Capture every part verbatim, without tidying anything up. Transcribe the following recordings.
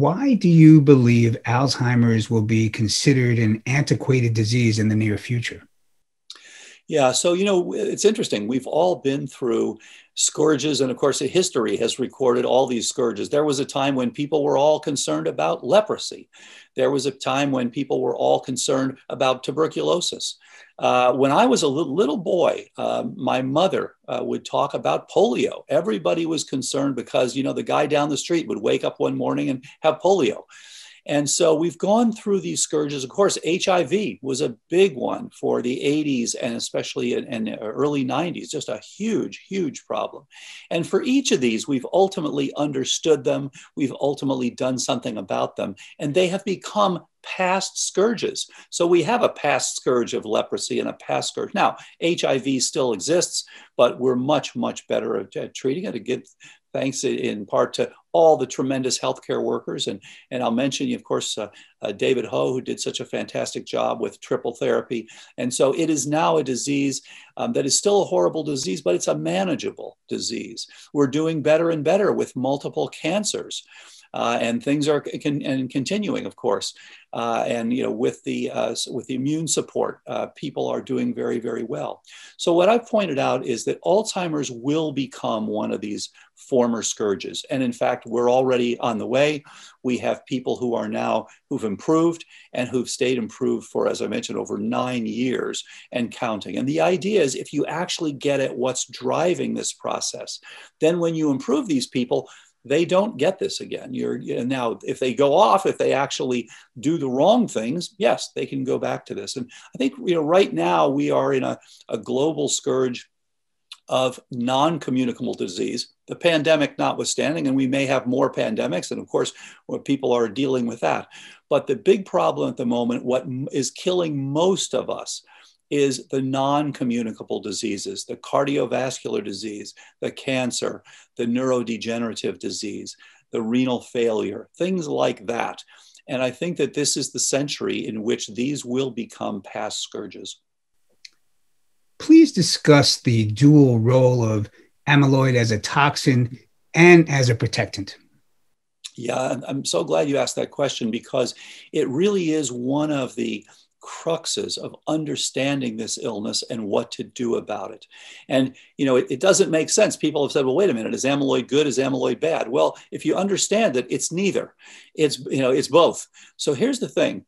Why do you believe Alzheimer's will be considered an antiquated disease in the near future? Yeah, so, you know, it's interesting. We've all been through scourges, and of course, history has recorded all these scourges. There was a time when people were all concerned about leprosy. There was a time when people were all concerned about tuberculosis. Uh, when I was a little, little boy, uh, my mother uh, would talk about polio. Everybody was concerned because, you know, the guy down the street would wake up one morning and have polio. And so we've gone through these scourges. Of course, H I V was a big one for the eighties and especially in, in early nineties, just a huge, huge problem. And for each of these, we've ultimately understood them. We've ultimately done something about them. And they have become past scourges. So we have a past scourge of leprosy and a past scourge. Now, H I V still exists, but we're much, much better at treating it. Again, thanks in part to all the tremendous healthcare workers. And, and I'll mention, of course, uh, uh, David Ho, who did such a fantastic job with triple therapy. And so it is now a disease um, that is still a horrible disease, but it's a manageable disease. We're doing better and better with multiple cancers. Uh, and things are con and continuing, of course, uh, and you know, with the uh, with the immune support, uh, people are doing very, very well. So what I've pointed out is that Alzheimer's will become one of these former scourges, and in fact, we're already on the way. We have people who are now who've improved and who've stayed improved for, as I mentioned, over nine years and counting. And the idea is, if you actually get at what's driving this process, then when you improve these people, they don't get this again. You're, now, if they go off, if they actually do the wrong things, yes, they can go back to this. And I think, you know, right now we are in a, a global scourge of non-communicable disease, the pandemic notwithstanding, and we may have more pandemics. And of course, what people are dealing with that. But the big problem at the moment, what is killing most of us, is the non-communicable diseases, the cardiovascular disease, the cancer, the neurodegenerative disease, the renal failure, things like that. And I think that this is the century in which these will become past scourges. Please discuss the dual role of amyloid as a toxin and as a protectant. Yeah, I'm so glad you asked that question, because it really is one of the cruxes of understanding this illness and what to do about it. And, you know, it, it doesn't make sense. People have said, well, wait a minute, is amyloid good? Is amyloid bad? Well, if you understand that it's neither, it's, you know, it's both. So here's the thing.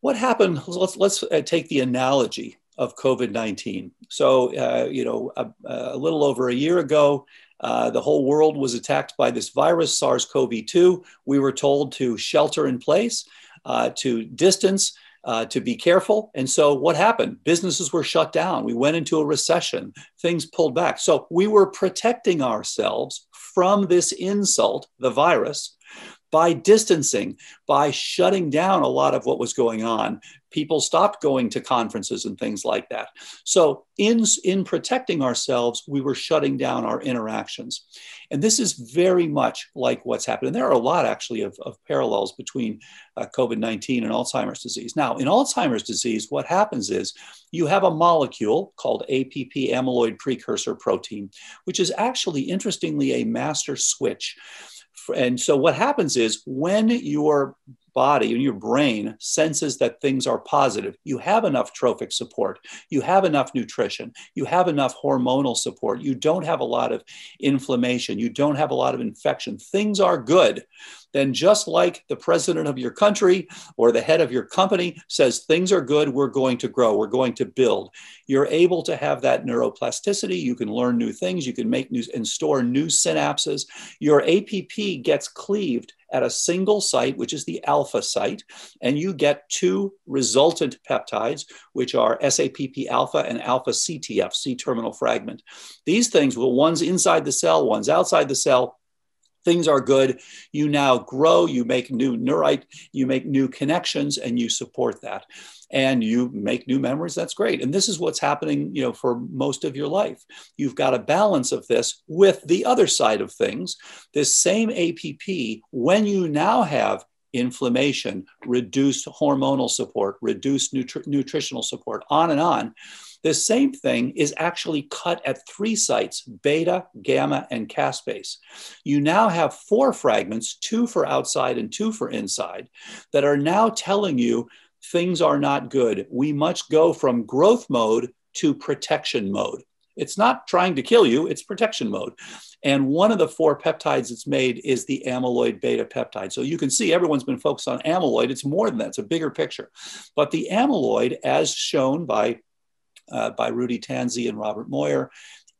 What happened? Let's, let's take the analogy of COVID nineteen. So, uh, you know, a, a little over a year ago, Uh, the whole world was attacked by this virus, SARS CoV two. We were told to shelter in place, uh, to distance, uh, to be careful. And so what happened? Businesses were shut down. We went into a recession. Things pulled back. So we were protecting ourselves from this insult, the virus, by distancing, by shutting down a lot of what was going on. People stopped going to conferences and things like that. So in, in protecting ourselves, we were shutting down our interactions. And this is very much like what's happened. And there are a lot, actually, of, of parallels between uh, COVID nineteen and Alzheimer's disease. Now, in Alzheimer's disease, what happens is you have a molecule called A P P, amyloid precursor protein, which is actually, interestingly, a master switch. And so what happens is, when your body and your brain senses that things are positive, you have enough trophic support, you have enough nutrition, you have enough hormonal support, you don't have a lot of inflammation, you don't have a lot of infection, things are good, then just like the president of your country or the head of your company says, things are good, we're going to grow, we're going to build. You're able to have that neuroplasticity, you can learn new things, you can make new and store new synapses. Your A P P gets cleaved at a single site, which is the alpha site, and you get two resultant peptides, which are SAPP alpha and alpha C T F, C-terminal fragment. These things, well, one's inside the cell, one's outside the cell. Things are good. You now grow, you make new neurite, you make new connections, and you support that. And you make new memories, that's great. And this is what's happening, you know, for most of your life. You've got a balance of this with the other side of things. This same A P P, when you now have inflammation, reduced hormonal support, reduced nutri- nutritional support, on and on, The same thing is actually cut at three sites, beta, gamma, and caspase. You now have four fragments, two for outside and two for inside, that are now telling you things are not good. We must go from growth mode to protection mode. It's not trying to kill you, it's protection mode. And one of the four peptides it's made is the amyloid beta peptide. So you can see everyone's been focused on amyloid. It's more than that, it's a bigger picture. But the amyloid, as shown by, uh, by Rudy Tanzi and Robert Moyer,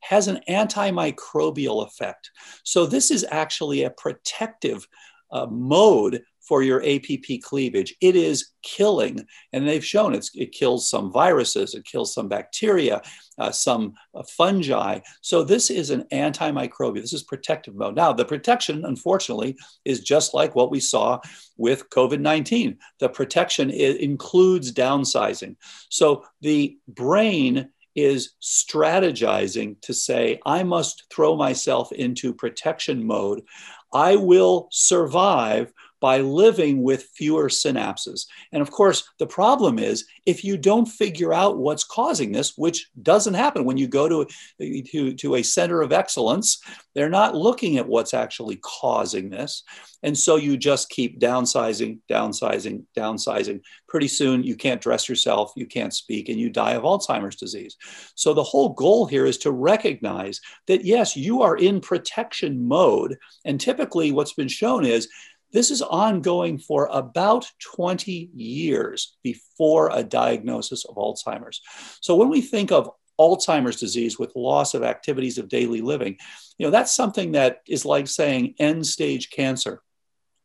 has an antimicrobial effect. So this is actually a protective uh, mode for your A P P cleavage. It is killing, and they've shown it's, it kills some viruses, it kills some bacteria, uh, some uh, fungi. So this is an antimicrobial, this is protective mode. Now the protection, unfortunately, is just like what we saw with COVID nineteen. The protection is, includes downsizing. So the brain is strategizing to say, I must throw myself into protection mode. I will survive by living with fewer synapses. And of course, the problem is if you don't figure out what's causing this, which doesn't happen when you go to, to, to a center of excellence, they're not looking at what's actually causing this. And so you just keep downsizing, downsizing, downsizing. Pretty soon you can't dress yourself, you can't speak, and you die of Alzheimer's disease. So the whole goal here is to recognize that yes, you are in protection mode. And typically what's been shown is this is ongoing for about twenty years before a diagnosis of Alzheimer's. So when we think of Alzheimer's disease with loss of activities of daily living, you know, that's something that is like saying end stage cancer.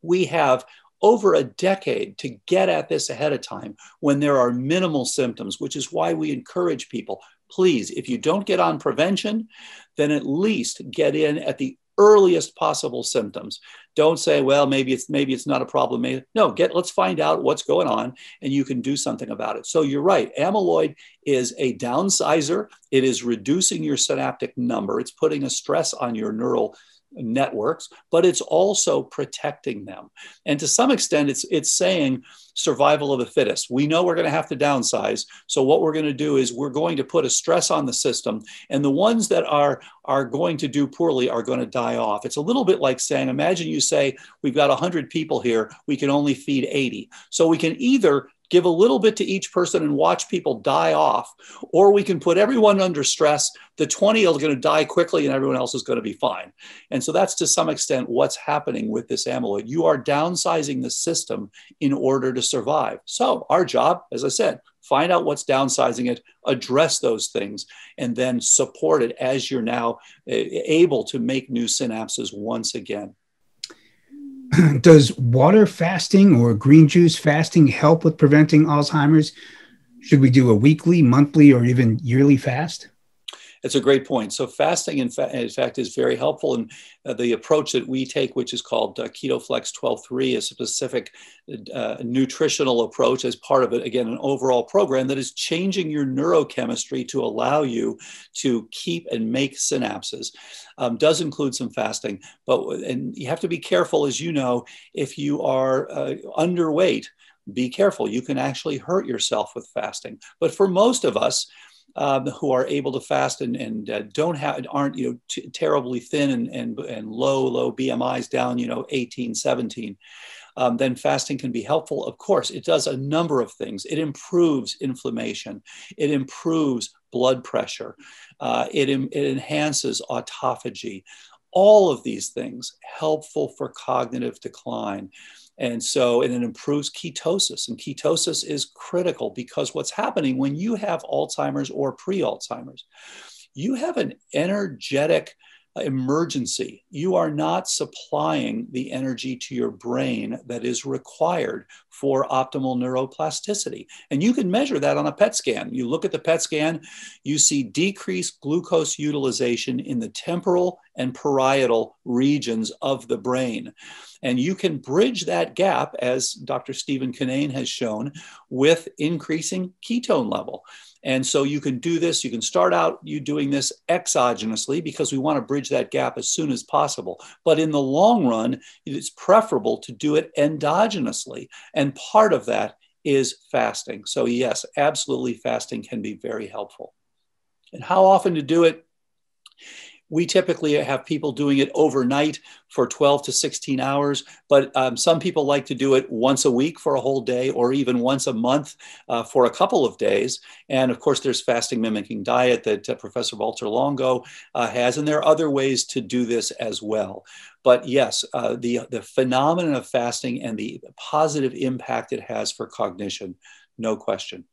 We have over a decade to get at this ahead of time when there are minimal symptoms, which is why we encourage people, please, if you don't get on prevention, then at least get in at the earliest possible symptoms. Don't say, well, maybe it's maybe it's not a problem. Maybe. No, get let's find out what's going on and you can do something about it. So you're right, amyloid is a downsizer. It is reducing your synaptic number. It's putting a stress on your neural networks, but it's also protecting them. And to some extent, it's it's saying survival of the fittest. We know we're going to have to downsize. So what we're going to do is we're going to put a stress on the system. And the ones that are, are going to do poorly are going to die off. It's a little bit like saying, imagine you say, we've got one hundred people here. We can only feed eighty. So we can either give a little bit to each person and watch people die off, or we can put everyone under stress. The twenty are going to die quickly and everyone else is going to be fine. And so that's to some extent what's happening with this amyloid. You are downsizing the system in order to survive. So our job, as I said, find out what's downsizing it, address those things, and then support it as you're now able to make new synapses once again. Does water fasting or green juice fasting help with preventing Alzheimer's? Should we do a weekly, monthly, or even yearly fast? It's a great point. So fasting, in, fa in fact, is very helpful. And uh, the approach that we take, which is called uh, KetoFlex twelve three, is a specific uh, nutritional approach as part of it, again, an overall program that is changing your neurochemistry to allow you to keep and make synapses. Um, does include some fasting, but and you have to be careful, as you know, if you are uh, underweight, be careful. You can actually hurt yourself with fasting. But for most of us, Um, who are able to fast and, and uh, don't have aren't you know t terribly thin and, and and low low B M Is down you know eighteen, seventeen, um, then fasting can be helpful. Of course, it does a number of things. It improves inflammation. It improves blood pressure. Uh, it it enhances autophagy. All of these things helpful for cognitive decline. And so, and it improves ketosis, and ketosis is critical because what's happening when you have Alzheimer's or pre-Alzheimer's, you have an energetic emergency. You are not supplying the energy to your brain that is required for optimal neuroplasticity. And you can measure that on a P E T scan. You look at the P E T scan, you see decreased glucose utilization in the temporal and parietal regions of the brain. And you can bridge that gap, as Doctor Stephen Kinane has shown, with increasing ketone level. And so you can do this, you can start out you doing this exogenously because we want to bridge that gap as soon as possible. But in the long run, it's preferable to do it endogenously. And part of that is fasting. So yes, absolutely fasting can be very helpful. And how often to do it? We typically have people doing it overnight for twelve to sixteen hours, but um, some people like to do it once a week for a whole day, or even once a month uh, for a couple of days. And of course, there's fasting mimicking diet that uh, Professor Walter Longo uh, has, and there are other ways to do this as well. But yes, uh, the, the phenomenon of fasting and the positive impact it has for cognition, no question.